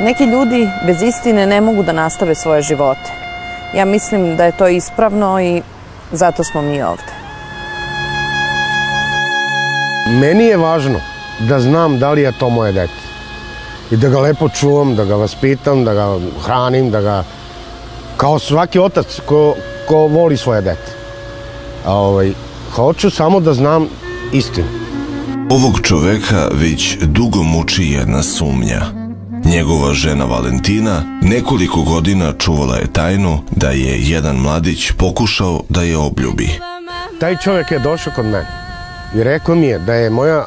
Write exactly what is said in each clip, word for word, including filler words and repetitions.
Neki ljudi bez istine ne mogu da nastave svoje živote. Ja mislim da je to ispravno i zato smo mi ovde. Meni je važno da znam da li je to moje dete. I da ga lepo čuvam, da ga vaspitam, da ga hranim, da ga... Kao svaki otac ko voli svoje dete. Hoću samo da znam istinu. Ovog čoveka već dugo muči jedna sumnja. Njegova žena Valentina nekoliko godina čuvala je tajnu da je jedan mladić pokušao da je obljubi. Taj čovek je došao kod mene i rekao mi je da je moja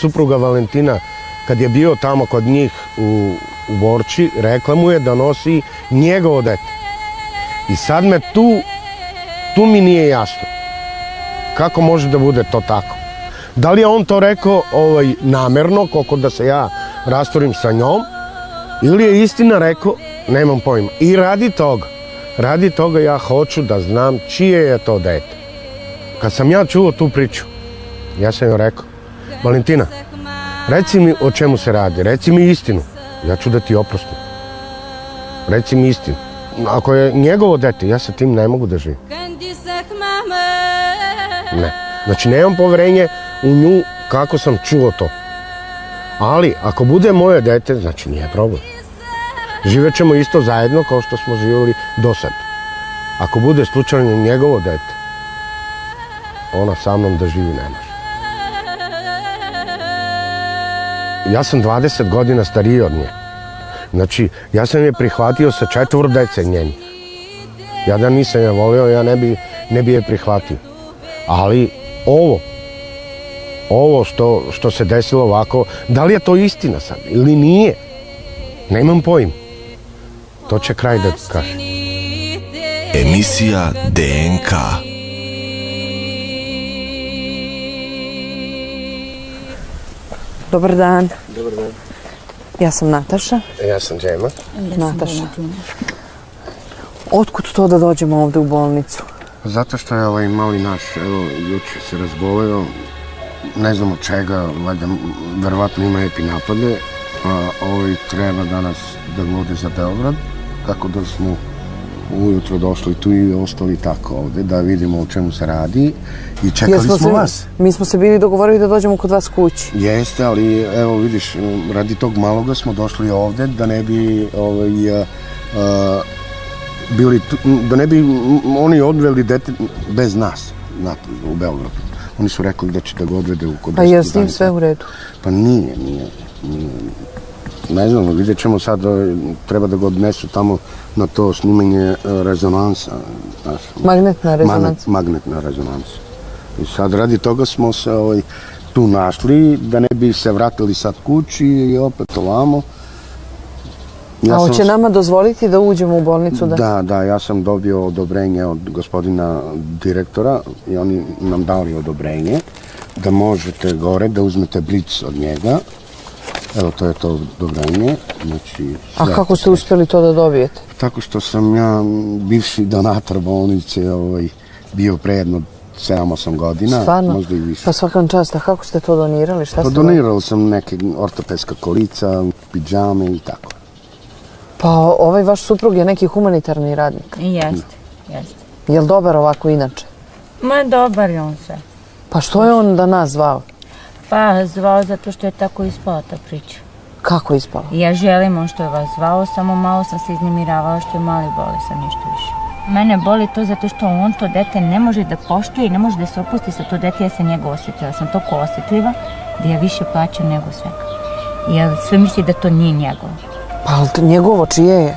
supruga Valentina, kad je bio tamo kod njih u Borči, rekla mu je da nosi njegovo dete. I sad me tu, tu mi nije jasno. Kako može da bude to tako? Da li je on to rekao namerno, koliko da se ja rastvorim sa njom, ili je istina rekao, nemam pojma. I radi toga, radi toga ja hoću da znam čije je to dete. Kad sam ja čuo tu priču, ja sam joj rekao, Valentina, reci mi o čemu se radi, reci mi istinu, ja ću da ti oprostim. Reci mi istinu. Ako je njegovo dete, ja sa tim ne mogu da živim. Ne. Znači, nemam poverenje u nju kako sam čuo to. Ali, ako bude moje dete, znači nije problem. Živjet ćemo isto zajedno kao što smo živjeli do sad. Ako bude slučajno njegovo dete, ona sa mnom da živi ne može. Ja sam dvadeset godina stariji od nje. Znači, ja sam je prihvatio sa četvoro dece njenih. Ja da nisam je volio, ja ne bi je prihvatio. Ali ovo, ovo što se desilo ovako, da li je to istina sad ili nije, nemam pojma. To će kraj da kaže. Emisija D N K. Dobar dan. Dobar dan. Ja sam Nataša. Ja sam Džema. Nataša. Otkud to da dođemo ovde u bolnicu? Zato što je ovaj mali naš, evo, juče se razboleo, ne znam od čega, verovatno ima epinapade, a ovaj treba danas da glode za Beograd, tako da smo ujutro došli tu i ostali tako ovde, da vidimo o čemu se radi i čekali smo vas. Mi smo se bili dogovorili da dođemo kod vas kući. Jeste, ali evo vidiš, radi tog maloga smo došli ovde da ne bi ovaj... da ne bi oni odveli dete bez nas u Beogradu. Oni su rekli da će da ga odvede u kod deset dana. Pa je s njim sve u redu? Pa nije, nije. Ne znam, vidjet ćemo sad, treba da ga odnesu tamo na to snimanje rezonansa. Magnetna rezonansa. Magnetna rezonansa. I sad radi toga smo se tu našli, da ne bi se vratili sad kući i opet ovamo. A hoće nama dozvoliti da uđemo u bolnicu? Da, da, ja sam dobio odobrenje od gospodina direktora i oni nam dali odobrenje da možete gore, da uzmete blic od njega. Evo, to je to odobrenje. A kako ste uspjeli to da dobijete? Tako što sam ja bivši donator bolnice, bio prejedno sedam osam godina. Stvarno? Pa svakom čast, a kako ste to donirali? To donirao sam neke ortopedska kolica, pidžame i tako. Pa ovaj vaš suprug je neki humanitarni radnik. Jeste, jeste. Je li dobar ovako inače? Ma dobar je on sve. Pa što je on da nas zvao? Pa zvao zato što je tako ispala ta priča. Kako ispala? Ja želim on što je vas zvao, samo malo sam se iznemiravala što je mali boli, sam ništa više. Mene boli to zato što on to dete ne može da poštuje i ne može da se opusti sa to dete, ja sam njega osjetila, sam toliko osjetljiva da ja više plaćam nego svega. Ja sve misli da to nije njegovo. Pa njegovo čije je?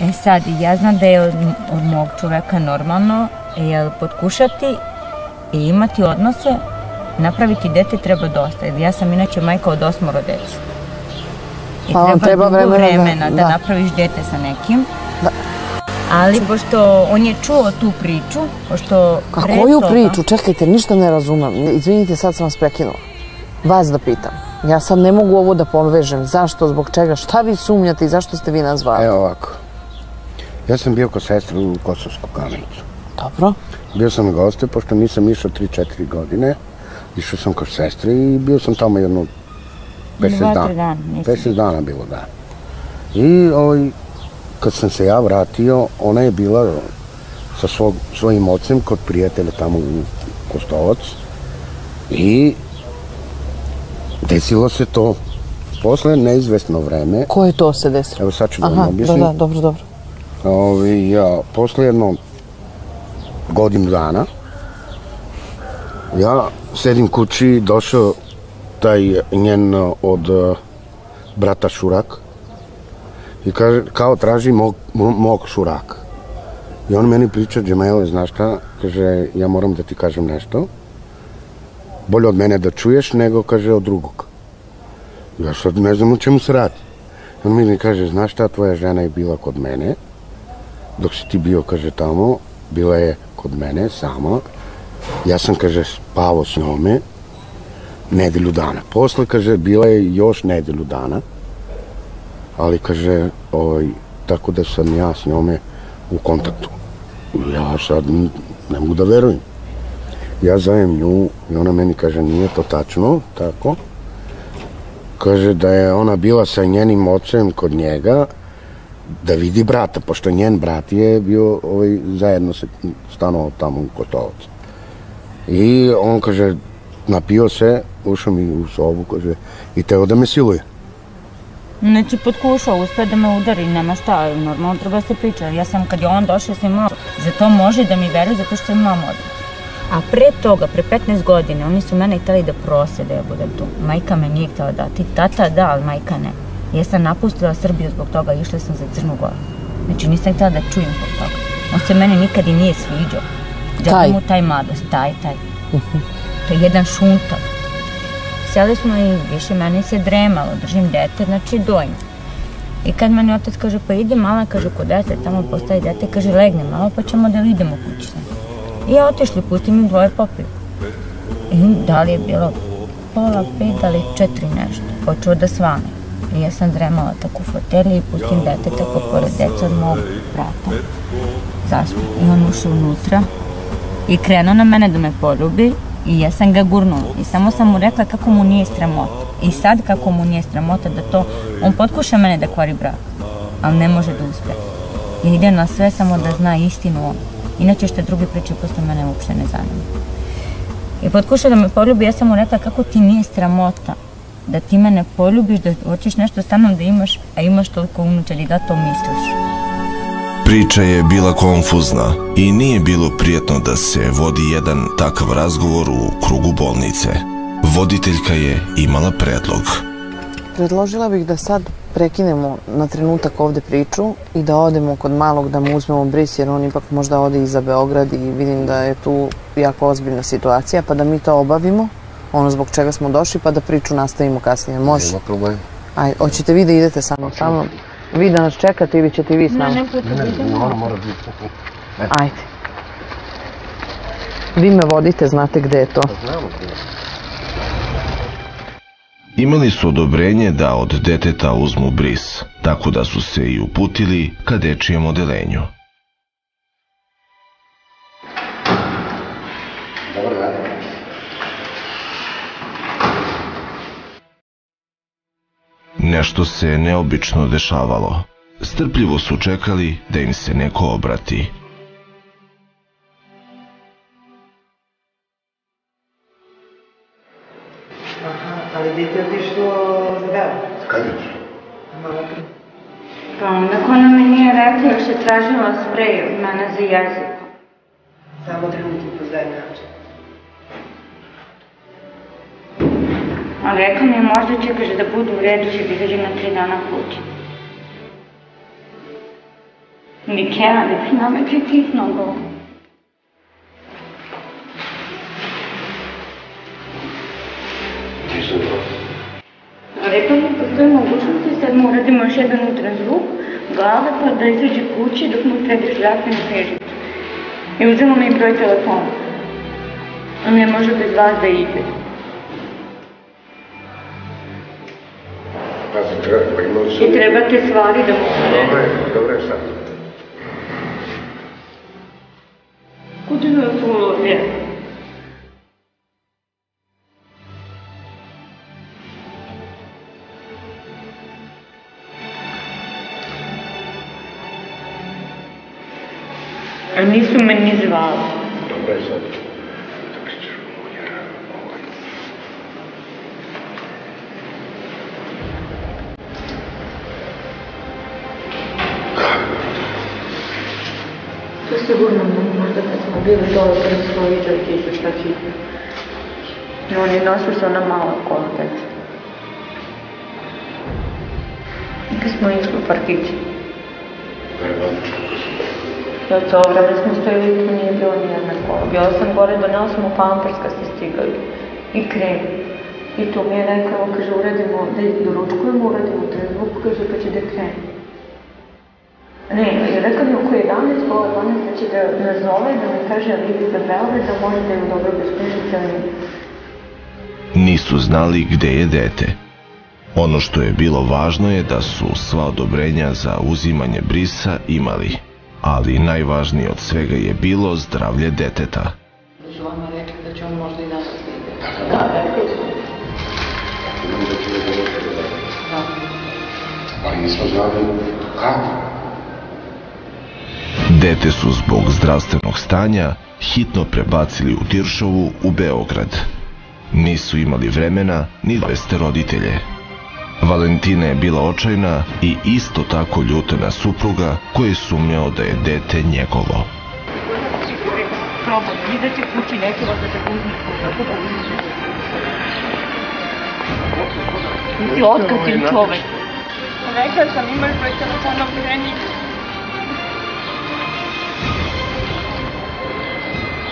E sad, ja znam da je od mog čoveka normalno potkušati i imati odnose, napraviti dete treba dosta. Ja sam inače majka od osmoro dece. I treba dugo vremena da napraviš dete sa nekim. Ali pošto on je čuo tu priču, pošto... A koju priču? Čekajte, ništa ne razumem. Izvinite, sad sam vas prekinula. Vas da pitam. Ja sad ne mogu ovo da povežem. Zašto, zbog čega, šta vi sumnjate i zašto ste vi nazvali? Evo ovako. Ja sam bio kod sestre u Kosovsku kamenicu. Dobro. Bio sam goste, pošto nisam išao tri četiri godine. Išao sam kod sestre i bio sam tamo jedno pedeset dana. pedeset dana bilo, da. I kad sam se ja vratio, ona je bila sa svojim ocem kod prijatelja tamo u Kostolac i desilo se to posle neizvesno vreme. Koje to se desilo? Evo sad ću da vam objasnim. Da, da, dobro, dobro. Posle jedno godinu dana ja sedim kući, došao taj njen od brata šurak i kao traži mog šuraka. I on meni priča, Džemail, znaš šta, kaže, ja moram da ti kažem nešto. Bolje od mene da čuješ nego, kaže, od drugog. Ja sad ne znam o čemu se radi. On mi kaže, znaš šta, tvoja žena je bila kod mene, dok si ti bio, kaže, tamo, bila je kod mene, sama. Ja sam, kaže, spavao s njome nedelju dana. Posle, kaže, bila je još nedelju dana, ali, kaže, tako da sam ja s njome u kontaktu. Ja sad ne mogu da verujem. Ja zovem nju i ona meni kaže, nije to tačno, tako. Kaže da je ona bila sa njenim ocem kod njega da vidi brata, pošto njen brat je bio zajedno stanovao tamo u Kostolcu. I on, kaže, napio se, ušao mi u sobu, kaže, i teo da me siluje. Neći potkušao, uspe da me udari, nema šta, normalno treba se priča. Ja sam, kad je on došao, sam imao, za to može da mi veruje, zato što sam imao mladić. A pre toga, pre petnaest godine, oni su mene htjeli da prose da ja budem tu. Majka me nije htjela dati, tata da, ali majka ne. Ja sam napustila Srbiju zbog toga, išla sam za Crnu Goru. Znači nisam htjela da čujem zbog toga. On se mene nikad i nije sviđao. Džaka mu taj mladost, taj, taj. To je jedan šuntav. Sjeli smo i više meni se dremalo, držim dete, znači dojim. I kad meni otac kaže, pa ide mala, kaže, kod dete, tamo postavi dete, kaže, legne malo, pa ćemo da idemo kući. I ja otišli, pustim im dvoje popiju. I da li je bilo pola, pet, ali četiri nešto. Počeo da svane. I ja sam dremala tako u fotelji i pustim dete tako pored deca od mog brata. Zaspio. I on ušao unutra i krenuo na mene da me poljubi. I ja sam ga gurnula i samo sam mu rekla kako mu nije sramota. I sad kako mu nije sramota da to, on potkuša mene da kvari brak, ali ne može da uspe. I ide na sve samo da zna istinu on. Inače što drugi priče posle mene uopšte ne zanima. I potkuša da me poljubi, ja sam mu rekla kako ti nije sramota da ti mene poljubiš, da hoćeš nešto sa mnom da imaš, a imaš toliko unučadi da to misliš. Priča je bila konfuzna i nije bilo prijatno da se vodi jedan takav razgovor u krugu bolnice. Voditeljka je imala predlog. Predložila bih da sad prekinemo na trenutak ovde priču i da odemo kod malog da mu uzmemo bris, jer on ipak možda ode i za Beograd i vidim da je tu jako ozbiljna situacija, pa da mi to obavimo, ono zbog čega smo došli, pa da priču nastavimo kasnije. Može? Nema problema. Ajde, hoćete vi da idete sa mnom? Sa mnom? Vi da nas čekate ili ćete i vi s nama? Ne, ne, ne, ne, ona mora biti. Ajde. Vi me vodite, znate gde je to. Imali su odobrenje da od deteta uzmu bris, tako da su se i uputili ka dečijem odelenju. Nešto se neobično dešavalo. Strpljivo su čekali da im se neko obrati. Aha, ali djete otišlo za Beograd. Kada je otišlo? Malo prije. Pa onda ona mi nije rekla još je tražila sprej od mene za jezik. Samo trenutno pozdaj način. A rekao mi je možda će, kaže, da budu u redu, će izađe na tri dana kući. Nikea, ne bi nametri tih nogova. Ti su dobro. Rekao mi, postoji mogućnost da sad mu uradimo još jedan ultrazvuk, glave, pa da izađe kući dok mu treba žlapne pežicu. I uzelo mi broj telefona. On ne može bez vas da ide. I trebate stvari da mu se ne... Dobre, dobre, sad. Kude je to ulovje? A nisu me ni zvali. Dobro je sad. Tako ćeš uvijer. To sigurno možda kad smo bili dole prvi smo vidjeli ti su šta hitno. I on je nosio se ona malo kontakt. I kad smo išli u parkići. Prebavično. I od to vreme smo stojili, tu nije bilo nijedna kola. Bila sam gore, donela sam u Pampers kad ste stigali. I krem. I tu mi je rekao, kaže, uradimo ovdje, doručkujemo, uradimo trezvuk, kaže, pa će da krem. Ne, je rekao mi oko jedanaest, pola dvanaest, da će da nas zove, da mi kaže, ali vi za Beograd, da možete ju dobro beskušiti, ali... Nisu znali gde je dete. Ono što je bilo važno je da su sva odobrenja za uzimanje brisa imali. Ali najvažnije od svega je bilo zdravlje deteta. Da ću vam rekli da će on možda i danas vidjeti. Da, da, da. Ali nismo znali kako. Dete su zbog zdravstvenog stanja hitno prebacili u Tiršovu u Beograd. Nisu imali vremena ni da veste roditelje. Valentina je bila očajna i isto tako ljuta na supruga koji je sumnjao da je dete njegovo.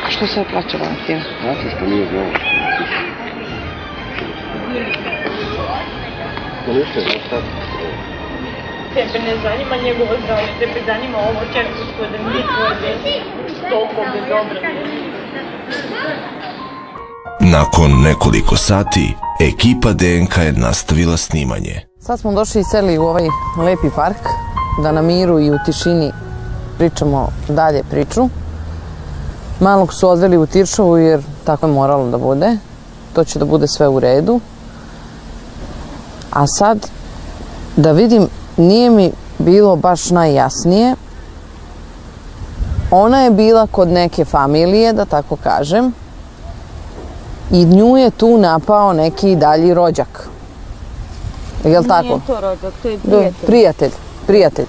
A što se je plaća Valentina? Zato što nije znao. Tebe ne zanima njegovo zdravlje, tebe zanima ovo čerkusko da mi je tvoje djece toliko bezobrazno. Nakon nekoliko sati, ekipa D N K je nastavila snimanje. Sad smo došli i seli u ovaj lepi park, da na miru i u tišini pričamo dalje priču. Malog su odveli u Tiršovu jer tako je moralo da bude. To će da bude sve u redu. A sad, da vidim, nije mi bilo baš najjasnije. Ona je bila kod neke familije, da tako kažem, i nju je tu napao neki dalji rođak. Je li tako? Nije to rođak, to je prijatelj. Prijatelj, prijatelj.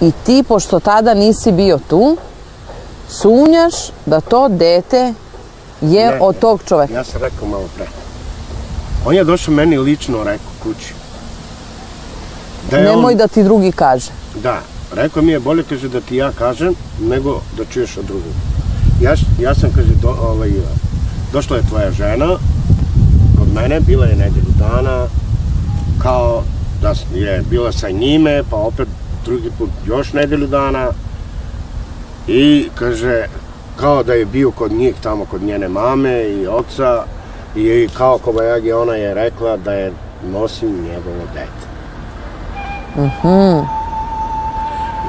I ti, pošto tada nisi bio tu, sumnjaš da to dete je od tog čoveka. Ja sam rekao malo pre. On je došao meni lično, rekao, kući. Nemoj da ti drugi kaže. Da, rekao mi je, bolje kaže da ti ja kažem, nego da čuješ od drugog. Ja sam, kaže, došla je tvoja žena kod mene, bila je nedelju dana, kao da je bila sa njime, pa opet drugi put još nedelju dana. I, kaže, kao da je bio kod njih, tamo kod njene mame i oca, i kao Kobajagi ona je rekla da je nosim njegovo dete. I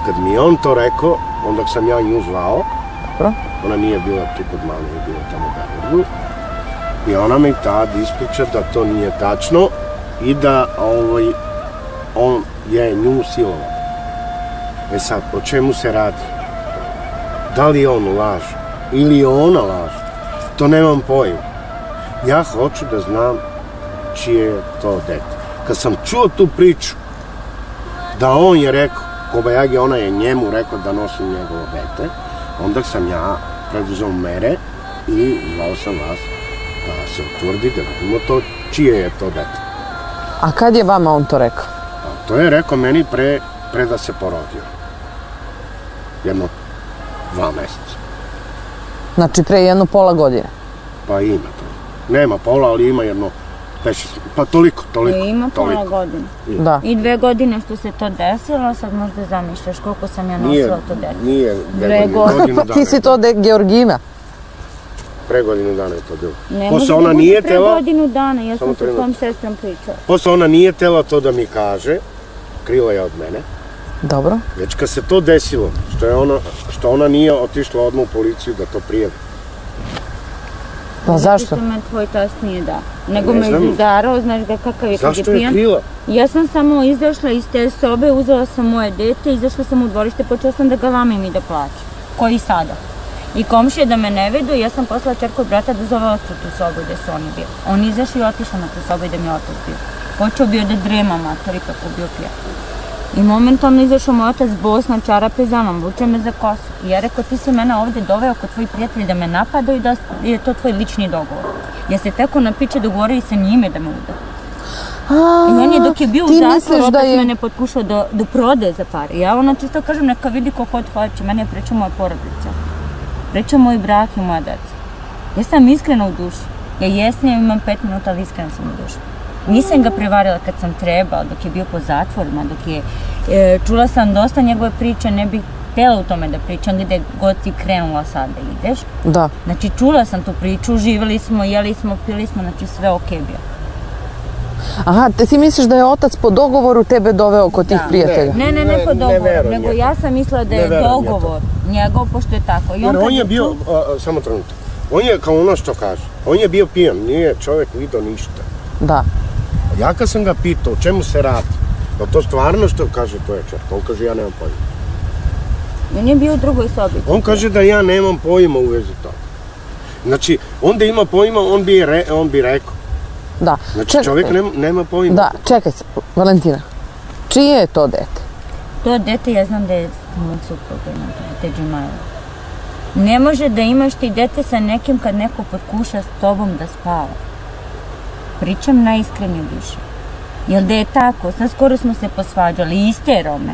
kad mi je on to rekao, onda sam ja nju zvao, ona nije bila tu kod mame, je bila tamo u Beogradu, i ona mi tad ispriča da to nije tačno i da on je nju silovao. E sad, o čemu se radi? Da li on laže ili ona laže? To nemam pojma. Ja hoću da znam čije je to dete. Kad sam čuo tu priču, da on je rekao, Kobajagi, ona je njemu rekao da nosim njegovo dete, onda sam ja preduzeo mere i zvao sam vas da se utvrdi da vidimo to čije je to dete. A kad je vama on to rekao? To je rekao meni pre da se porodio. Jedno dva meseca. Znači pre jedno pola godine? Pa ima to. Nema pola, ali ima jedno, pa toliko, toliko. Ima pola godina. I dve godine što se to desilo, sad možda zamišljaš koliko sam ja nosila to dete. Nije dve godine dana. Ti si to Georgina. Pre godinu dana je to bilo. Ne možda pre godinu dana, ja sam sa tvojom sestrom pričala. Posle ona nije htela to da mi kaže, krila je od mene. Dobro. Već kad se to desilo, što ona nije otišla odmah u policiju da to prijavi. Pa zašto? Zašto me tvoj tast nije dao, nego me izudarao, znaš ga kakav je kad je pijan. Zašto je krila? Ja sam samo izašla iz te sobe, uzela sam moje dete, izašla sam u dvorište, počela sam da ga lamim i da plaćam. koji sada. I komšije da me ne vedu, ja sam poslala čerku brata da zove ocu tu sobu gdje su oni bili. On izašao i otišao na tu sobu i da mi je otac bio. Počeo bio da drema mater i kako bio pijan. I momentalno izašao moj otac Bosna, čarape za mnom, vuče me za kosu. I ja rekao, ti si mene ovdje doveo kod tvoji prijatelji da me napadaju i da je to tvoj lični dogovor. Ja se tako napiče dogovorio i sa njime da me udaju. I on je dok je bio u zatvoru, opet mene potkušao da prodaje za pare. Ja ona čisto kažem, neka vidi ko god hoće, meni je pričao moja porodica. Pričao moj brat i moja deca. Ja sam iskrena u duši. Ja jesam, imam pet minuta, ali iskrena sam u duši. Nisam ga prevarila kad sam trebala, dok je bio po zatvorima, dok je... Čula sam dosta njegove priče, ne bih htjela u tome da pričam gdje god si krenula sad da ideš. Da. Znači, čula sam tu priču, živjeli smo, jeli smo, pili smo, znači sve okej bio. Aha, ti misliš da je otac po dogovoru tebe doveo kod tih prijatelja? Ne, ne, ne po dogovoru, nego ja sam mislila da je dogovor njegov, pošto je tako. Jer on je bio, samo trenutak, on je kao ono što kaže, on je bio pijan, nije čovjek vidio ništa. Da. Ja kad sam ga pitao o čemu se radi, da to stvarno što kaže tvoja čerka, on kaže ja nemam pojma. On je bio u drugoj sobi. On kaže da ja nemam pojma u vezi toga. Znači, onda ima pojma, on bi rekao. Da. Znači čovjek nema pojma. Da, čekaj se, Valentina, čije je to dete? To dete, ja znam da je moj supruga, dete Džemaila. Ne može da imaš ti dete sa nekim kad neko potkuša s tobom da spava. Pričam najiskrenije duše. Jel da je tako, sad skoro smo se posvađali, isterao me.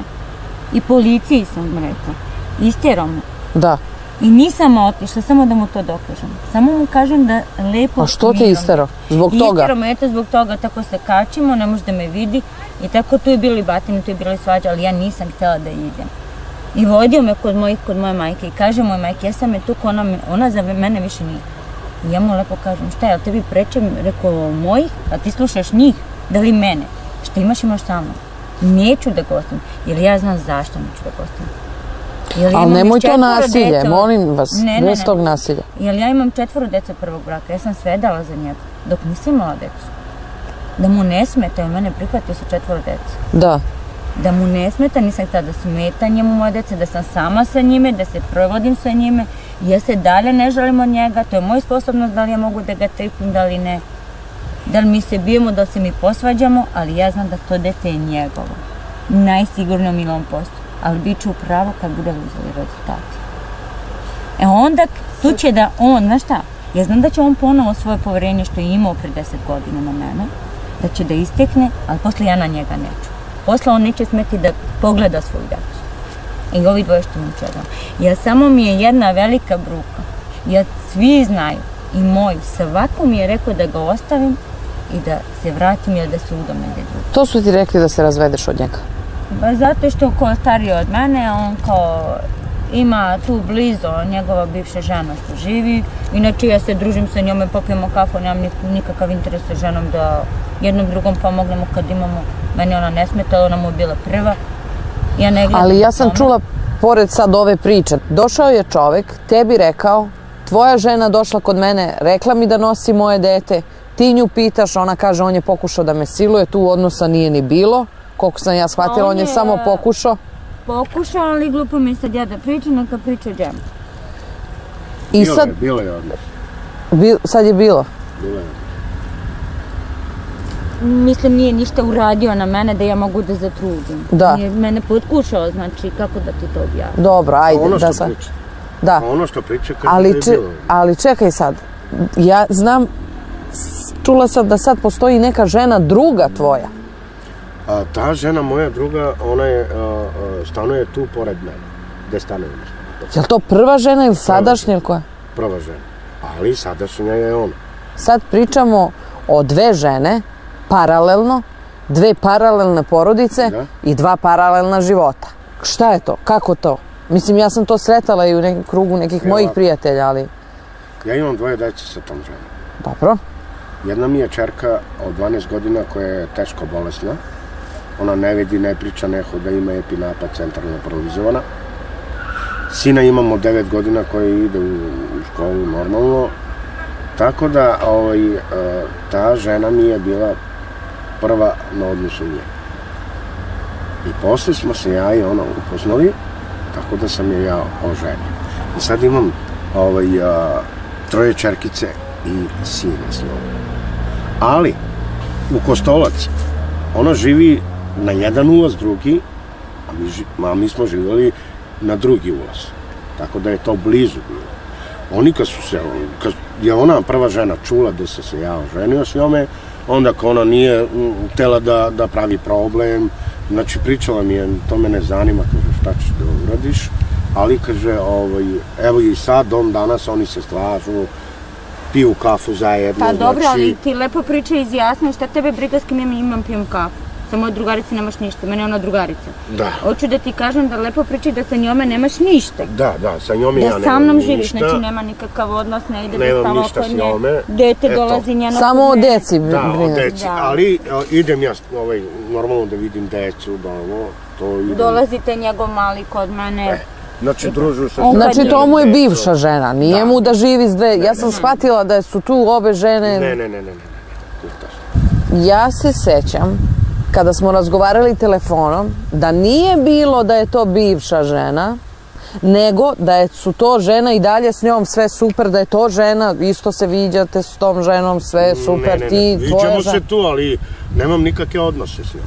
I policiji sam rekla, isterao me. Da. I nisam otišla, samo da mu to dokažem. Samo mu kažem da lepo... A što te isterao? Zbog toga? Isterao me, eto, zbog toga, tako se kačimo, ne može da me vidi. I tako tu je bili batine, tu je bila svađa, ali ja nisam htjela da idem. I vodio me kod moje majke i kaže moj majke, ja sam je tu, ona za mene više nije. I ja mu lepo kažem, šta je, ali tebi prečem, rekao, mojih, a ti slušaš njih, da li mene? Šta imaš, imaš sa mnom. Neću da gostim, jer ja znam zašto neću da gostim. Ali nemoj to nasilje, molim vas, bez tog nasilja. Jer ja imam četvoro dece prvog braka, ja sam sve dala za njega, dok nisam imala decu. Da mu ne smeta, jer mene prihvatio su četvoro dece. Da. Da mu ne smeta, nisam htjela da smeta njemu moja dece, da sam sama sa njime, da se provodim sa njime. Ja se dalje ne želim od njega, to je moja sposobnost, da li ja mogu da ga tripim, da li ne. Da li mi se bijemo, da li se mi posvađamo, ali ja znam da to dete je njegovo. Najsigurno u milom postu. Ali bit ću upravo kad bude uzeli rezultati. E onda, tu će da on, znaš šta, ja znam da će on ponovo svoje povjerenje što je imao pre deset godina na mene, da će da istekne, ali posle ja na njega neću. Posle on neće smeti da pogleda svoju djecu. I ovi dvoje što mu čekam. Ja samo mi je jedna velika bruka. Ja svi znaju, i moj, svako mi je rekao da ga ostavim i da se vratim ili da se udome gdje drugo. To su ti rekli da se razvedeš od njega? Ba zato što kao stariji od mene, on kao ima tu blizu njegova bivša žena što živi, inače ja se družim sa njome, popijemo kafu, nemam nikakav interes sa ženom da jednom drugom pomognemo kad imamo, meni ona ne smeta, ona mu je bila prva. Ali ja sam čula, pored sad ove priče, došao je čovek, tebi rekao, tvoja žena došla kod mene, rekla mi da nosi moje dete, ti nju pitaš, ona kaže on je pokušao da me siluje, tu odnosa nije ni bilo. Koliko sam ja shvatila, on je samo pokušao. Pokušao, ali glupo mi sad ja da pričam, neka priča Džema. Bilo je, bilo je odnos. Sad je bilo? Bilo je. Mislim, nije ništa uradio na mene da ja mogu da zatrudim. Da. Nije mene potkušao, znači, kako da ti to objavim. Dobro, ajde, da sad. Da. Ono što priča, kada je bilo. Ali čekaj sad, ja znam, čula sam da sad postoji neka žena druga tvoja. Ta žena moja druga, ona stanuje tu pored mene, gdje stanuje mene. Je li to prva žena ili sadašnja ili koja? Prva žena, ali sadašnja je ona. Sad pričamo o dve žene, paralelno, dve paralelne porodice i dva paralelna života. Šta je to? Kako to? Mislim, ja sam to sretala i u krugu nekih mojih prijatelja, ali... Ja imam dvoje dece sa tom ženom. Dobro. Jedna mi je čerka od dvanaest godina koja je teško bolesna. Ona ne vidi, ne priča, ne hoda, ima epinapad, centralno paralizovana. Sina imamo devet godina koji ide u školu normalno. Tako da ta žena mi je bila prva na odnosu nje. I posle smo se ja i ona upoznali, tako da sam je ja oženio. Sad imam troje čerkice i sina s njom. Ali, u Kostolac, ona živi na jedan ulaz, drugi, a mi smo živjeli na drugi ulaz. Tako da je to blizu bilo. Oni kad su se, kad je ona prva žena čula da se se ja oženio s njome, onda kad ona nije htjela da pravi problem, znači pričala mi je, to me ne zanima, kaže šta ćeš da uradiš, ali kaže, evo i sad, dom danas, oni se slažu, piju kafu zajedno. Pa dobro, ali ti lepo priča izjasnio, šta tebe briga s kim imam pijem kafu? Samo od drugarice nemaš ništa, mene je ona drugarica. Da. Hoću da ti kažem da lepo pričaj da sa njome nemaš ništa. Da, da, sa njome ja nemam ništa. Da sa mnom živiš, znači nema nikakav odnos, ne ide da stava oko nje. Dete dolazi njeno. Samo o deci. Da, o deci, ali idem ja normalno da vidim decu, da ovo, to idem. Dolazite njegov mali kod mene. Znači, družu se... Znači, to mu je bivša žena, nije mu da živi s dve... Ja sam shvatila da su tu obe žene... Ne, ne, ne, ne. Ja se sećam kada smo razgovarali telefonom, da nije bilo da je to bivša žena, nego da su to žena i dalje s njom sve super, da je to žena, isto se viđate s tom ženom, sve super, ti, tvoja žena. Viđamo se tu, ali nemam nikakve odnose s njom.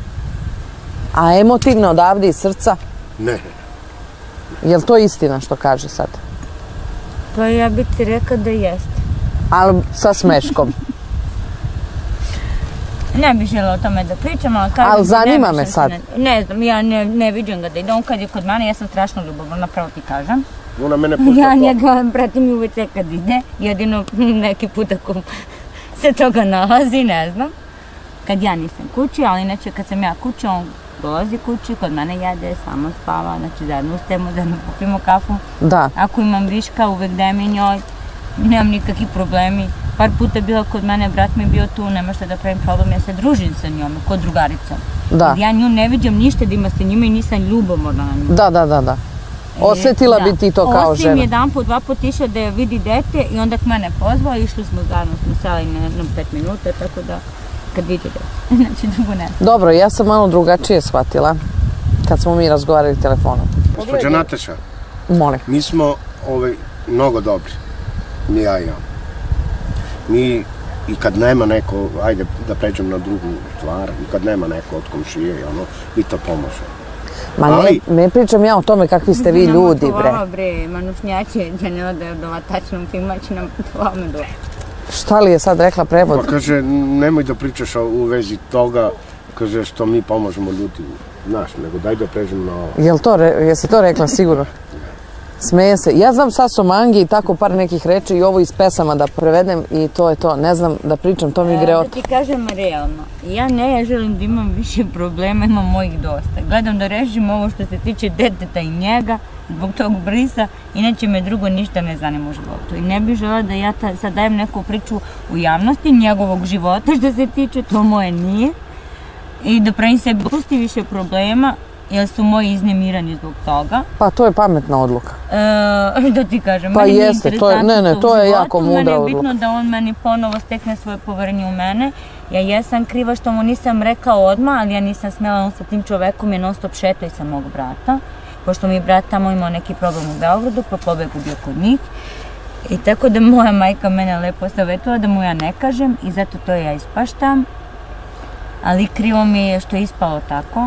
A emotivno odavde iz srca? Ne. Je li to istina što kaže sad? Pa ja bi ti rekao da jeste. Ali sa smeškom? Ne bih žela o tome da pričam, ali kažem... Ali zanima me sad. Ne znam, ja ne vidim ga da ide. On kad je kod mene, ja sam strašno ljubavna, pravo ti kažem. Ona mene pušta to. Ja njega pratim i uvijek kad ide. Jedino neki put ako se toga nalazi, ne znam. Kad ja nisam kući, ali inače kad sam ja kući, on dolazi kući, kod mene jede, samo spava, znači zajedno ustajemo, zajedno popijemo kafu. Da. Ako imam viška, uvijek dajem i njoj. Nemam nikakvih problemi. Par puta je bila kod mene, brat mi je bio tu, nema šta da pravim problem, ja se družim sa njom, kod drugaricom. Da. Ja nju ne vidim ništa da ima sa njima i nisam ljubomorna na njima. Da, da, da, da. Osjetila bi ti to kao žena. Osim jedan put, dva put išao da vidi dete i onda k mene pozvao, išli smo zajedno, smo sali na pet minuta, tako da kad vidi dete, znači drugo ne. Dobro, ja sam malo drugačije shvatila kad smo mi razgovarali telefonom. Gospođa Nataša, mi smo mnogo dobri, mi ja i ja. Mi i kad nema neko, ajde da pređem na drugu stvar, i kad nema neko od komšije, mi to pomože. Ma ne pričam ja o tome kakvi ste vi ljudi, bre. Nema to bre, manušnjače, da ne odeva tačnom filmaći nam dvame dole. Šta li je sad rekla prevod? Pa kaže, nemoj da pričaš u vezi toga, kaže što mi pomožemo ljudi, znaš, nego daj da pređem na ovo. Jel to, jesi to rekla sigurno? Smeje se. Ja znam Saso Mangi i tako par nekih reči i ovo iz pesama da prevedem i to je to. Ne znam da pričam, to mi gre od... Da ti kažem realno, ja ne želim da imam više problema, imam mojih dosta. Gledam da rešim ovo što se tiče deteta i njega, zbog tog brisa, inače me drugo ništa ne zanima u životu. I ne bih žela da ja sad dajem neku priču u javnosti njegovog života što se tiče, to moje nije. I da pravim sebi pusti više problema, jer su moji iznemirani zbog toga. Pa to je pametna odluka. Da ti kažem, meni nije interesantno to u životu, meni je bitno da on meni ponovo stekne svoje poverenje u mene. Ja jesam kriva što mu nisam rekao odmah, ali ja nisam smjela, on sa tim čovekom je non stop šetao i sa mog brata, pošto mi je brat tamo imao neki problem u Beogradu, pa pobeg bio kod njih. I tako da moja majka mene lepo savjetovala da mu ja ne kažem i zato to ja ispaštam. Ali krivo mi je što je ispalo tako.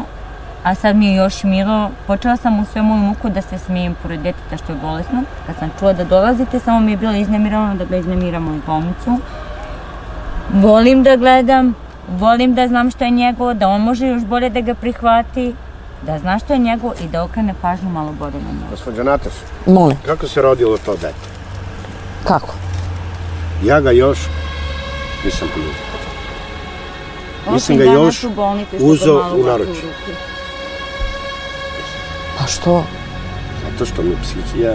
A sad mi je još milo, počela sam u svemu muku da se smijem pored deteta što je bolesno. Kad sam čula da dolazite, samo mi je bilo iznemirano da ga iznemiramo u bolnicu. Volim da gledam, volim da znam što je njegovo, da on može još bolje da ga prihvati, da zna što je njegovo i da okrene pažnju malo bolje na njegovo. Gospođo Nataša, molim, kako se rodilo to dete? Kako? Ja ga još nisam poljubio. Mislim ga još uzo u naručju. Pa što? Zato što mi psihičija...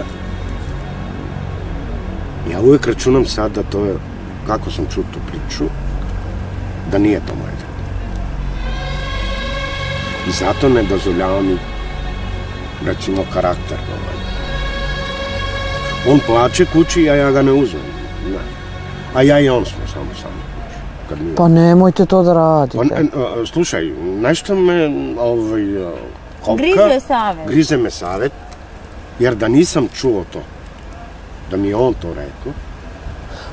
Ja uvijek računam sad da to je, kako sam čuo tu priču, da nije to moje dete. I zato ne dozvoljavam mi, recimo, karakter. On plače kući, a ja ga ne uzmem. A ja i on smo samo sami kući. Pa nemojte to da radite. Slušaj, nešto me... Grize me savjet, jer da nisam čuo to, da mi je on to rekao.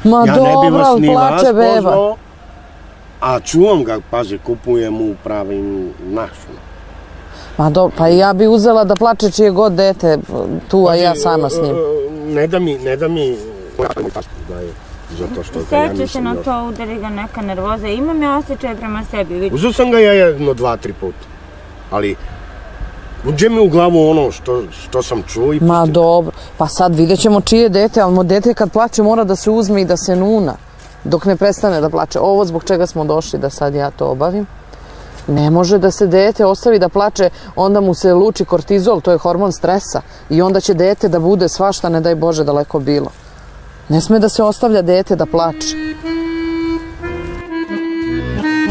Ma dobro, on plače beba. A čuvam ga, pazi, kupujem mu, pravim našom. Ma dobro, pa ja bi uzela da plače čije god dete tu, a ja sama s njim. Ne da mi, ne da mi... Seće se na to, udari ga neka nervoza, imam ja osjećaj prema sebi. Uzeo sam ga ja jedno, dva, tri puta, ali uđe mi u glavu ono što sam čuo i puštim. Ma dobro, pa sad vidjet ćemo čije dete, ali dete kad plače mora da se uzme i da se nuna, dok ne prestane da plače. Ovo zbog čega smo došli da sad ja to obavim. Ne može da se dete ostavi da plače, onda mu se luči kortizol, to je hormon stresa, i onda će dete da bude svašta, ne daj Bože, daleko bilo. Ne sme da se ostavlja dete da plače.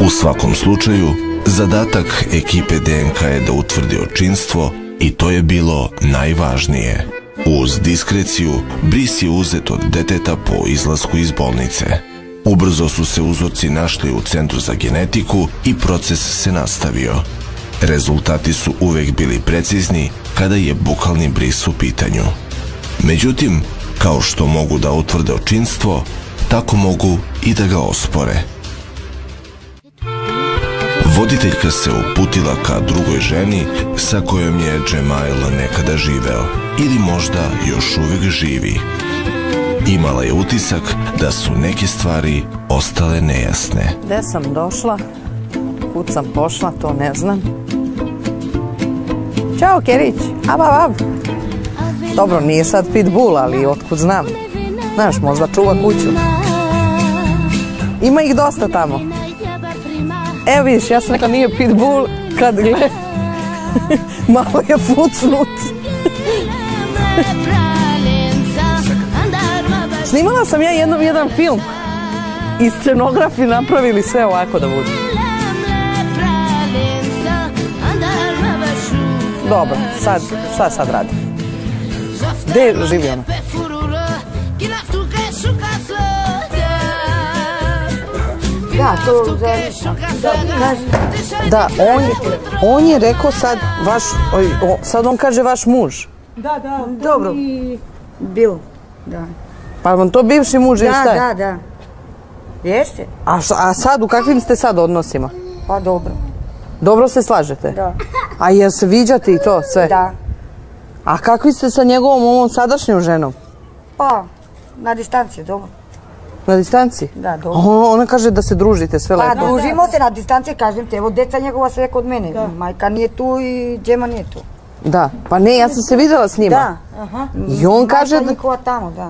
U svakom slučaju, zadatak ekipe D N K je da utvrdi očinstvo i to je bilo najvažnije. Uz diskreciju, bris je uzet od deteta po izlasku iz bolnice. Ubrzo su se uzorci našli u Centru za genetiku i proces se nastavio. Rezultati su uvek bili precizni kada je bukalni bris u pitanju. Međutim, kao što mogu da utvrde očinstvo, tako mogu i da ga ospore. Voditeljka se uputila ka drugoj ženi sa kojom je Džemail nekada živeo, ili možda još uvek živi. Imala je utisak da su neke stvari ostale nejasne. Gde sam došla, kud sam pošla, to ne znam. Ćao, Kerić, ab, ab, ab. Dobro, nije sad pitbull, ali otkud znam. Znaš, možda čuva kuću. Ima ih dosta tamo. Evo vidiš, ja sam rekla nije pitbull, kad gleda, malo je fucnut. Snimala sam ja jednom jedan film i scenografi napravili sve ovako da budu. Dobro, sad, šta sad radim? Gde živi ona? Da, to želi. Da, on je rekao sad vaš, sad on kaže vaš muž. Da, da. Dobro. Bilo, da. Pa vam to bivši muž ili šta je? Da, da, da. Jeste. A sad, u kakvim ste sad odnosima? Pa dobro. Dobro se slažete? Da. A jel se viđate i to sve? Da. A kakvi ste sa njegovom ovom sadašnjom ženom? Pa, na distanci, dobro. Na distanci? Da, dobro. Ona kaže da se družite, sve lepo. Pa, družimo se na distanci, kažem te, evo, deca njegova sve kod mene. Majka nije tu i Džema nije tu. Da, pa ne, ja sam se videla s njima. Da, aha. I on kaže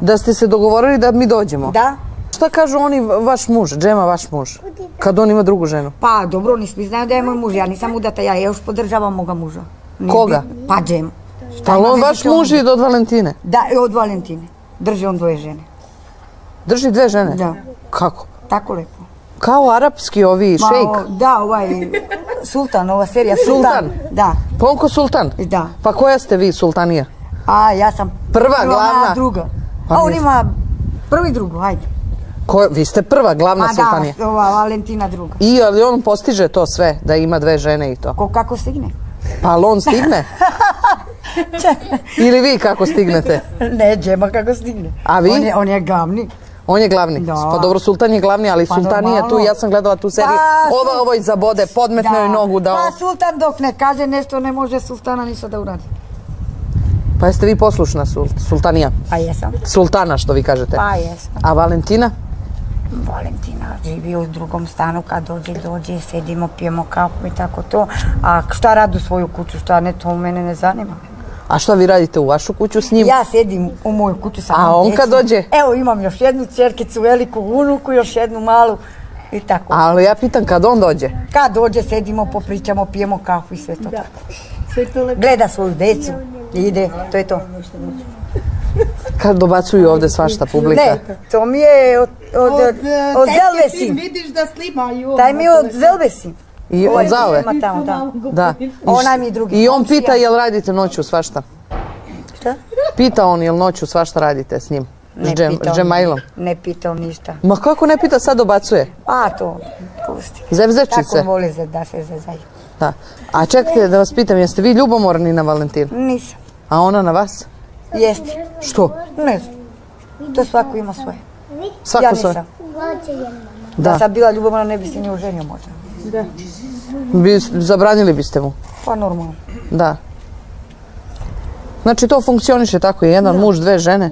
da ste se dogovorili da mi dođemo. Da. Šta kažu oni, vaš muž, Džema, vaš muž, kad on ima drugu ženu? Pa, dobro, nisam znao da je moj muž, ja nisam udata, ja još podržavam moga muža. Koga? Pa, Džema. Ali on vaš muž je od Valentine? Da, od Valentine. Drži on dvoje žene. Drži dve žene? Da. Kako? Tako lepo. Kao arapski ovi šejk? Da, ovaj sultan, ova serija Sultan. Da. Pa on ko sultan? Da. Pa koja ste vi sultanija? A, ja sam prva, glavna, druga. A on ima prvi i drugu, hajde. Vi ste prva, glavna sultanija. A da, ova Valentina druga. I ali on postiže to sve, da ima dve žene i to? Kako stigne? Pa ali on stigne? Ili vi kako stignete? Ne, Džema kako stigne. A vi? On je glavni. On je glavni. Pa dobro, sultan je glavni, ali sultan nije tu. Ja sam gledala tu seriju. Ova ovoj zabode, podmetne joj nogu. Pa sultan dok ne kaže nešto ne može sultana ništa da uradi. Pa jeste vi poslušna sultanija? Pa jesam. Sultana što vi kažete? Pa jesam. A Valentina? Valentina živi u drugom stanu, kad dođe, dođe, sedimo, pijemo kapu i tako to. A šta radi u svoju kuću, šta ne, to mene ne zanima. A šta vi radite u vašu kuću s njim? Ja sedim u moju kuću sa mnom djecom. A on kad dođe? Evo imam još jednu ćerkicu, veliku unuku, još jednu malu i tako. Ali ja pitam kad on dođe? Kad dođe sedimo, popričamo, pijemo kafu i sve to tako. Gleda svoju djecu i ide, to je to. Kad dobacuju ovde svašta publika? Ne, to mi je od Zelvesin. Taj mi je od Zelvesin. I od Zave. I on pita jel radite noću svašta? Šta? Pita on jel noću svašta radite s njim? S Džemailom? Ne pitao ništa. Ma kako ne pita, sad obacuje? A to, pusti. Zevzečice? Tako voli da se zezaju. Da. A čekajte da vas pitam, jeste vi ljubomorni na Valentinu? Nisam. A ona na vas? Jeste. Što? Ne znam. To svako ima svoje. Ja nisam. Da sam bila ljubomorna, ne bi se nje oženio možda. Zabranili biste mu? Pa normalno. Da. Znači to funkcioniše tako, jedan muž, dve žene.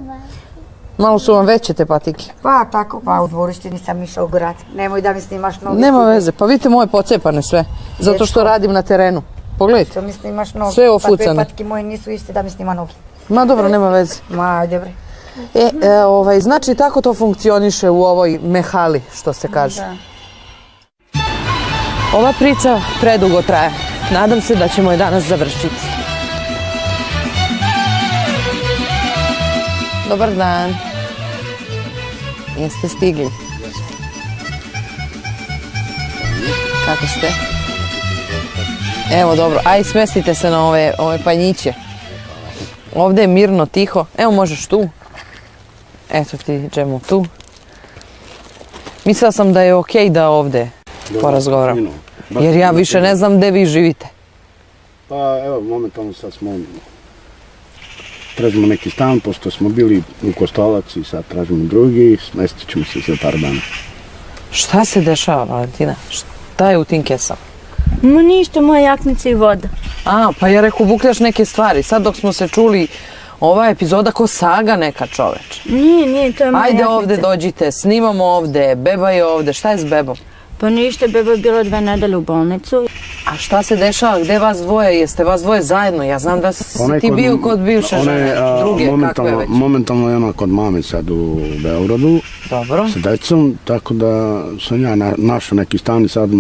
Malo su vam veće te patike. Pa tako, pa u dvorišti nisam išao u grad. Nemoj da mi snimaš noge. Nema veze, pa vidite moje pocepane sve. Zato što radim na terenu. Pogledajte. Što mi snimaš noge. Sve ofucane. Pa te patike moje nisu iste da mi snima noge. Ma dobro, nema veze. Ma, dobro. E, znači tako to funkcioniše u ovoj mehali, što se kaže. Ova priča predugo traje. Nadam se da ćemo je danas završiti. Dobar dan. Jeste stigli? Kako ste? Evo dobro, aj smestite se na ove, ove panjiće. Ovdje je mirno, tiho. Evo možeš tu. Eto ti, Džemo, tu. Mislila sam da je okej da ovdje porazgovaram. Jer ja više ne znam gdje vi živite. Pa evo, momentalno sad smo tražimo neki stan, pošto smo bili u Kostolac i sad tražimo drugi, smestit ćemo se za par dana. Šta se dešava, Valentina? Šta je u tim kesama? No ništa, moja jaknica i voda. A, pa ja reku, bukljaš neke stvari. Sad dok smo se čuli, ova epizoda ko saga neka, čoveč. Nije, nije, to je moja jaknica. Ajde ovde dođite, snimamo ovde, beba je ovde. Šta je s bebom? Pa ništa, beba je bila dve nedelje u bolnicu. A šta se dešava? Gde vas dvoje? Jeste vas dvoje zajedno? Ja znam da si ti bio kod bivše žene, druge, kako je već? Momentalno je ona kod mame sad u Beogradu sa decom, tako da sam ja našao neki stan i sad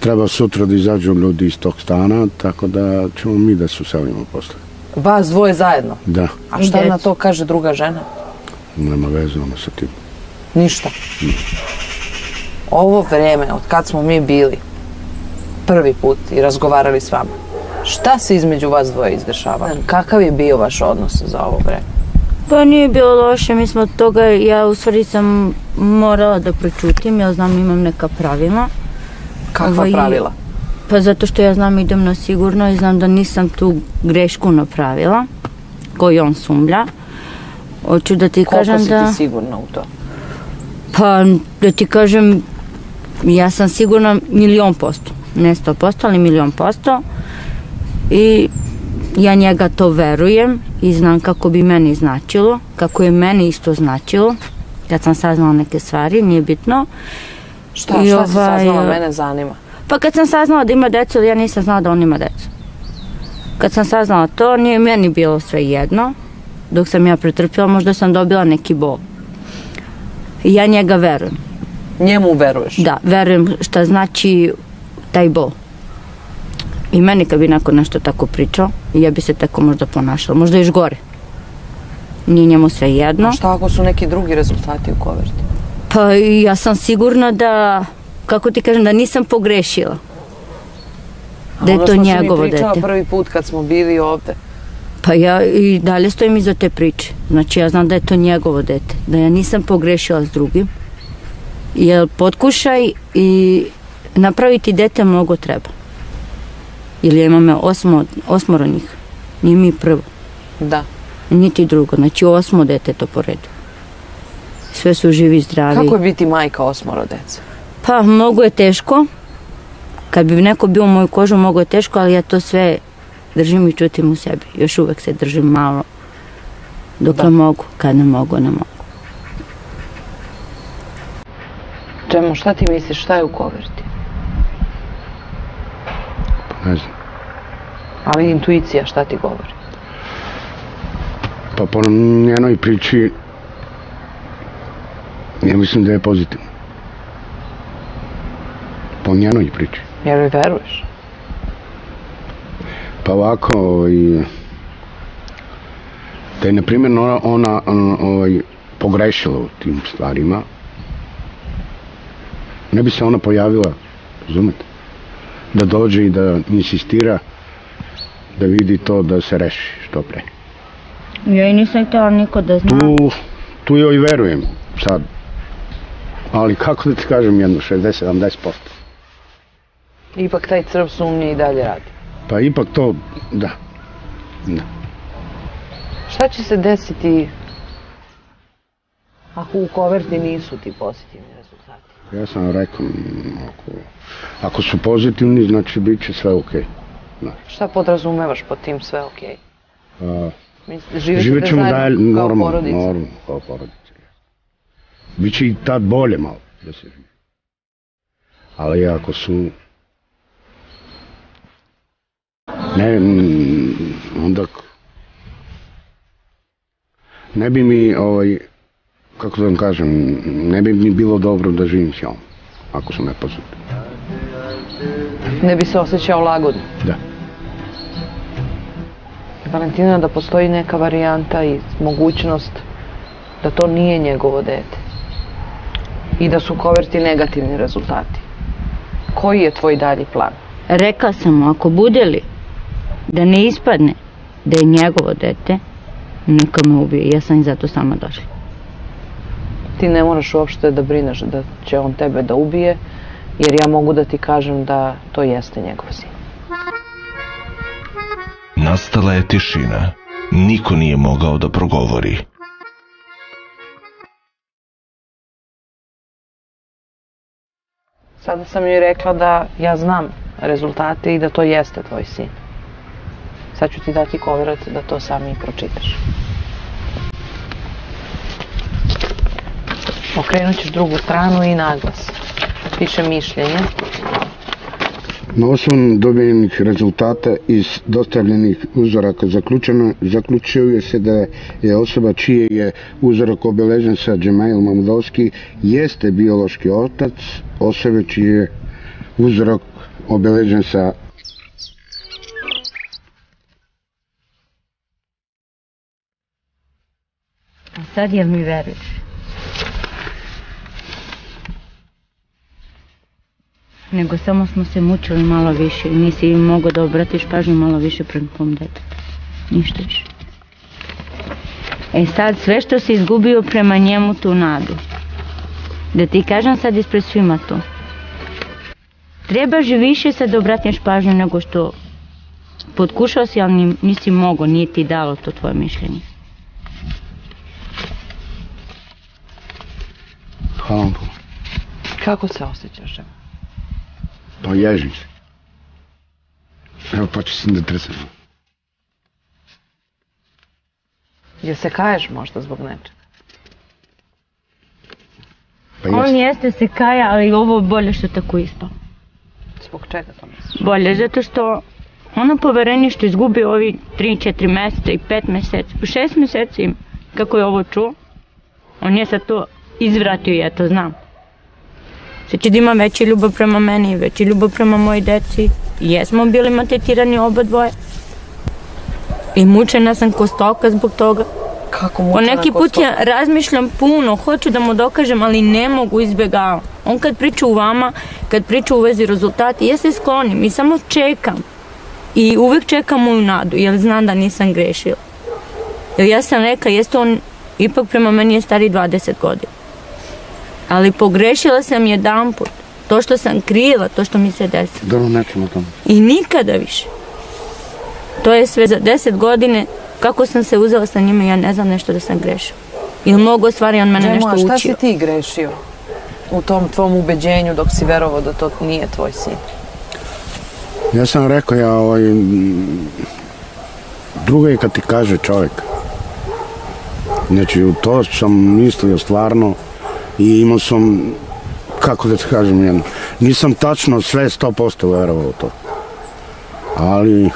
treba sutra da izađu ljudi iz tog stana, tako da ćemo mi da se uselimo posle. Vas dvoje zajedno? Da. A šta na to kaže druga žena? Nema veze ona sa tim. Ništa? Ovo vreme, od kad smo mi bili prvi put i razgovarali s vama, šta se između vas dvoje izdešava? Kakav je bio vaš odnos za ovo vreme? Pa nije bilo loše, mi smo od toga, ja u stvari sam morala da prećutim, ja znam imam neka pravila. Kakva pravila? Pa zato što ja znam idem na sigurno i znam da nisam tu grešku napravila, koju on sumlja. Hoću da ti kažem da... Koliko si ti sigurna u to? Pa da ti kažem, ja sam sigurna milion posto. Ne sto posto, ali milion posto. I ja njega to verujem i znam kako bi meni značilo, kako je meni isto značilo. Kad sam saznala neke stvari, nije bitno. Šta, šta si saznala, mene zanima? Pa kad sam saznala da ima decu, ja nisam znala da on ima decu. Kad sam saznala to, nije meni bilo sve jedno. Dok sam ja pretrpila, možda sam dobila neki bol. Ja njega verujem. Njemu veruješ? Da, verujem šta znači taj bol. I meni kad bi neko nešto tako pričao, ja bi se tako možda ponašala. Možda još gore. Nije njemu sve jedno. A šta ako su neki drugi rezultati u koverti? Pa ja sam sigurna da, kako ti kažem, da nisam pogrešila. Da je to njegovo dete. Ono što sam mi pričala prvi put kad smo bili ovde. Pa ja i dalje stojim iza te priče. Znači ja znam da je to njegovo dete. Da ja nisam pogrešila s drugim. Jer potkušaj i napraviti dete mnogo treba. Jer ja imam osmoro njih. Nije mi prvo. Da. Niti drugo. Znači osmo dete to po redu. Sve su živi i zdravi. Kako je biti majka osmoro dece? Pa mnogo je teško. Kad bi neko bio u moju kožu mnogo je teško, ali ja to sve... Držim i čutim u sebi. Još uvek se držim malo. Dok ne mogu, kad ne mogu, ne mogu. Džemo, šta ti misliš, šta je u koverti? Ne znam. Ali intuicija šta ti govori? Pa po njenoj priči ja mislim da je pozitivno. Po njenoj priči. Jer joj veruješ? Pa ovako, da je, na primjer, ona pogrešila u tim stvarima, ne bi se ona pojavila, razumete, da dođe i da insistira, da vidi to, da se reši što pre. Ja i nisam htjela niko da zna. Tu joj verujem sad, ali kako da ti kažem jedno, šezdeset do sedamdeset posto. Ipak taj crv sumnje i dalje radi. Pa ipak to, da. Šta će se desiti Ako u koverti nisu ti pozitivni rezultati? Ja sam rekao, ako su pozitivni, znači bit će sve okej. Šta podrazumevaš pod tim sve okej? Živjet ćemo dalje kao porodica? Normalno, kao porodica. Biće i tad bolje malo da se živi. Ali ako su... Ne, onda... Ne bi mi, ovaj, kako da vam kažem, ne bi mi bilo dobro da živim s njom, ako sam nepozitio. Ne bi se osjećao lagodno? Da. Valentina, da postoji neka varijanta i mogućnost da to nije njegovo dete i da su koverti negativni rezultati. Koji je tvoj dalji plan? Rekla sam mu, ako bude li da ne ispadne da je njegovo dete, neka me ubije, ja sam i zato sama došla. Ti ne moraš uopšte da brineš da će on tebe da ubije, jer ja mogu da ti kažem da to jeste njegov sin. Nastala je tišina. Niko nije mogao da progovori. Sada sam joj rekla da ja znam rezultate i da to jeste tvoj sin. Sad ću ti dati koverat da to sami pročitaš. Okrenut ćeš drugu stranu i naglas. Piše mišljenje. Na osnovu dobijenih rezultata iz dostavljenih uzoraka zaključuje se da je osoba čije je uzorak obeležen sa Džemail Mamudovski jeste biološki otac osobe čije je uzorak obeležen sa... A sad jel mi veruješ? Nego samo smo se mučili malo više i nisi mogao da obratiš pažnju malo više prema tom detetu. Ništa više. E sad sve što si izgubio prema njemu tu nadu. Da ti kažem sad ispred svima to. Trebaš više sad da obratneš pažnju nego što potkušao si, ali nisi mogao, nije ti dalo to tvoje mišljenje. Hvala vam puno. Kako se osjećaš, Džema? Pa ježim se. Evo počeo sam da tresem. Jel se kaješ možda zbog nečega? On jeste se kaja, ali ovo bolje što tako ispalo. Zbog čega to misliš? Bolje, zato što ono poverenje što izgubi ovi tri četiri meseca i pet meseca, šest meseci kako je ovo čuo, on je sad to izvratio, ja to znam. Sad će da ima veća ljubav prema meni i veća ljubav prema moji deci. Jesmo bili maltretirani oba dvoje. I mučena sam ko stoka zbog toga. Kako mučena ko stoka? Poneki put ja razmišljam puno, hoću da mu dokažem, ali ne mogu, izbjegavam. On kad priča u vama, kad priča u vezi rezultati, ja se sklonim i samo čekam. I uvek čekam moju nadu, jer znam da nisam grešila. Jer ja sam rekla, jeste on, ipak prema meni je stari dvadeset godina. Ali pogrešila sam jedan put, to što sam krila, to što mi se desilo. Dobro, nećemo tamo. I nikada više. To je sve za deset godine, kako sam se uzela sa njima, ja ne znam nešto da sam grešila. Ili mnogo stvari on mene nešto učio. Džema, šta si ti grešio u tom tvom ubeđenju dok si verovao da to nije tvoj sin? Ja sam rekao, ja ovaj... Drugo je kad ti kaže čovjek. Znači, u to sam mislio stvarno. I imao sam, kako da ti kažem jedno, nisam tačno sve sto posto verovao u to. Ali,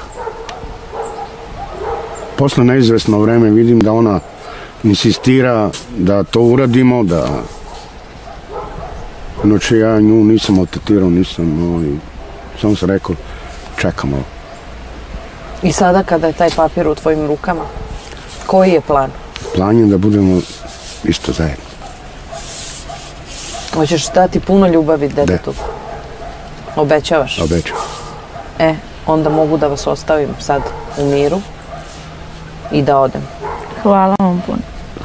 posle neizvesno vreme vidim da ona insistira da to uradimo, da... Znači ja nju nisam otetirao, nisam, ali sam se rekao, čekamo. I sada kada je taj papir u tvojim rukama, koji je plan? Plan je da budemo isto zajedno. Hoćeš dati puno ljubavi detetu? Da. Obećavaš? Obećavam. E, onda mogu da vas ostavim sad u miru i da odem. Hvala vam puno.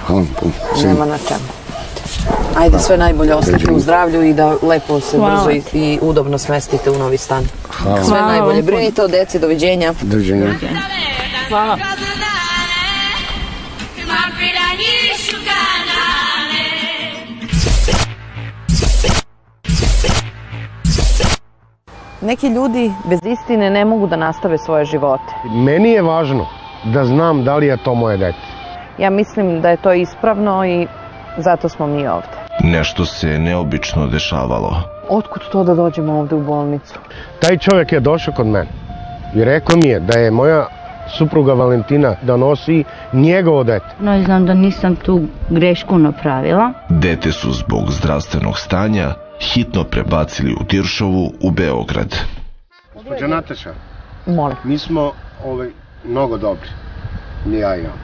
Hvala vam puno. Nema na čemu. Ajde, sve najbolje, ostanite u zdravlju i da lepo se brzo i udobno smestite u novi stan. Hvala. Sve najbolje. Brinite o deci, doviđenja. Doviđenja. Hvala. Hvala. Neki ljudi bez istine ne mogu da nastave svoje živote. Meni je važno da znam da li je to moje dete. Ja mislim da je to ispravno i zato smo mi ovde. Nešto se neobično dešavalo. Otkud to da dođemo ovde u bolnicu? Taj čovjek je došao kod mene i rekao mi je da je moja supruga Valentina da nosi njegovo dete. No, znam da nisam tu grešku napravila. Dete su zbog zdravstvenog stanja hitno prebacili u Tiršovu u Beograd. Gospođa Nataša, molim. Mi smo ovaj, mnogo dobri. Ni ja i on.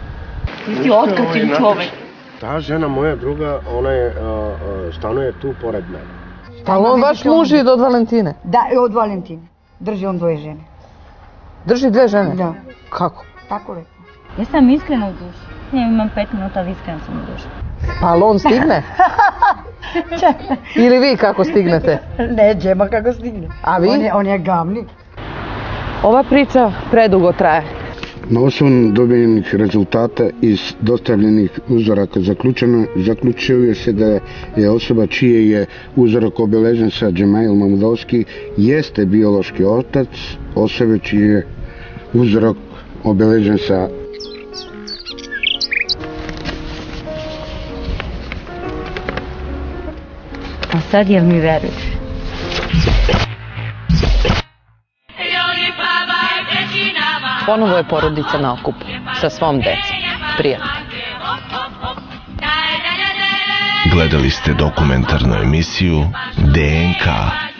Ti si otkačen čovek. Ta žena moja druga, ona je, stanuje tu pored mene. Ali on vaš muž je od Valentine? Da, od Valentine. Drži on dvoje žene. Drži dve žene? Da. Kako? Tako lepo. Ja sam iskrena u duši. Ja imam pet minuta, ali iskrena sam u duši. Pa ali on stigne? Ili vi kako stignete? Ne, Džema kako stigne. A vi? On je glavnik. Ova priča predugo traje. Na osnovu dobijenih rezultata iz dostavljenih uzoraka zaključuje se da je osoba čije je uzorak obeležen sa Džemail Mamudovski jeste biološki otac osobe čije je uzorak obeležen sa... A sad jel mi veruješ? Ponovo je porodica na okupu, sa svom decom. Prijatno. Gledali ste dokumentarnu emisiju D N K.